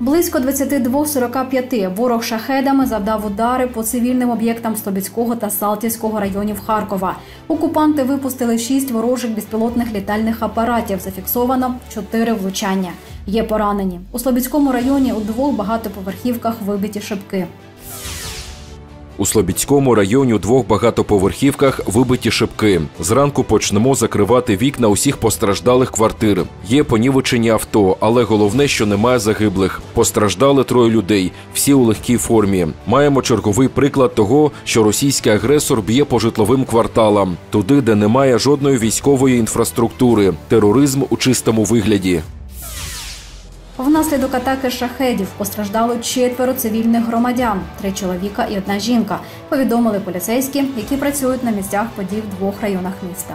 Близько 22:45 ворог шахедами завдав удари по цивільним об'єктам Слобідського та Салтівського районів Харкова. Окупанти випустили 6 ворожих безпілотних літальних апаратів, зафіксовано 4 влучання. Є поранені. У Слобідському районі у 2 багатоповерхівках вибиті шибки. У Слобідському районі у 2 багатоповерхівках вибиті шибки. Зранку почнемо закривати вікна усіх постраждалих квартир. Є понівечені авто, але головне, що немає загиблих. Постраждали 3 людей, всі у легкій формі. Маємо черговий приклад того, що російський агресор б'є по житловим кварталам. Туди, де немає жодної військової інфраструктури. Тероризм у чистому вигляді. Внаслідок атаки шахедів постраждало 4 цивільних громадян – 3 чоловіка і 1 жінка, повідомили поліцейські, які працюють на місцях подій в 2 районах міста.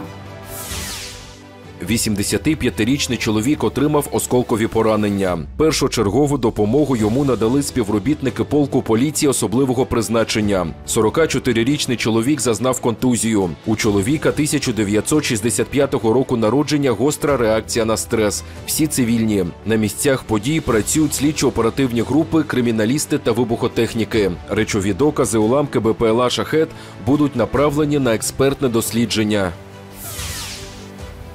85-річний чоловік отримав осколкові поранення. Першочергову допомогу йому надали співробітники полку поліції особливого призначення. 44-річний чоловік зазнав контузію. У чоловіка 1965 року народження гостра реакція на стрес. Всі цивільні. На місцях подій працюють слідчо-оперативні групи, криміналісти та вибухотехніки. Речові докази уламки БПЛА «Шахет» будуть направлені на експертне дослідження.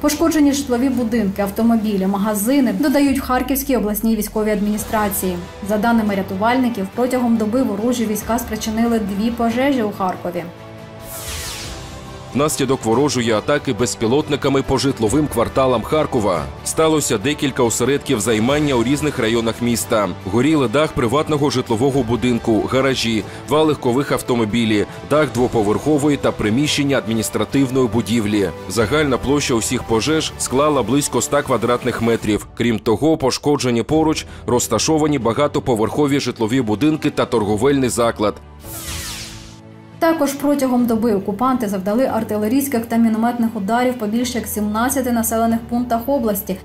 Пошкоджені житлові будинки, автомобілі, магазини додають в Харківській обласній військовій адміністрації. За даними рятувальників, протягом доби ворожі війська спричинили 2 пожежі у Харкові. Внаслідок ворожої атаки безпілотниками по житловим кварталам Харкова сталося декілька осередків займання у різних районах міста. Горіли дах приватного житлового будинку, гаражі, 2 легкових автомобілі, дах 2-поверхової та приміщення адміністративної будівлі. Загальна площа усіх пожеж склала близько 100 квадратних метрів. Крім того, пошкоджені поруч розташовані багатоповерхові житлові будинки та торговельний заклад. Також протягом доби окупанти завдали артилерійських та мінометних ударів по більш як 17 населених пунктах області.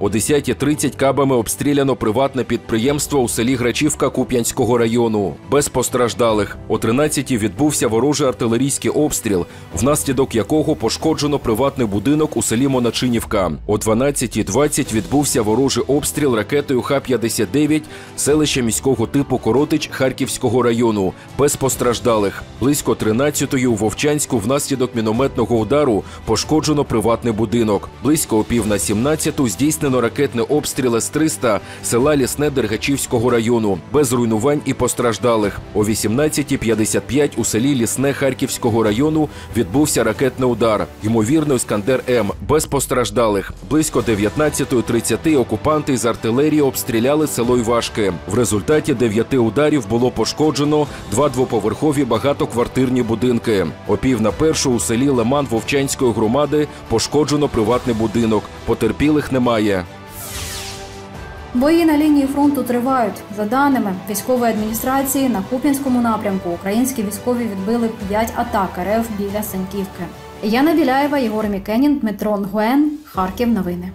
О 10:30 кабами обстріляно приватне підприємство у селі Грачівка Куп'янського району. Без постраждалих. О 13:00 відбувся ворожий артилерійський обстріл, внаслідок якого пошкоджено приватний будинок у селі Моначинівка. О 12:20 відбувся ворожий обстріл ракетою Х-59 селища міського типу Коротич Харківського району. Без постраждалих. Близько 13:00 у Вовчанську внаслідок мінометного удару пошкоджено приватний будинок. Близько о 16:15 здійснено ракетний обстріл С-300 села Лісне Дергачівського району, без руйнувань і постраждалих. О 18:55 у селі Лісне Харківського району відбувся ракетний удар, ймовірно «Іскандер-М», без постраждалих. Близько 19:30 окупанти з артилерії обстріляли село Івашки. В результаті 9 ударів було пошкоджено 2 двоповерхові багатоквартирні будинки. О 12:45 у селі Леман Вовчанської громади пошкоджено приватний будинок. Потерпілих немає. Бої на лінії фронту тривають. За даними військової адміністрації, на Куп'янському напрямку українські військові відбили 5 атак РФ біля Синьківки. Яна Біляєва, Єгор Мікенін, Дмитро Нгуен, Харків Новини.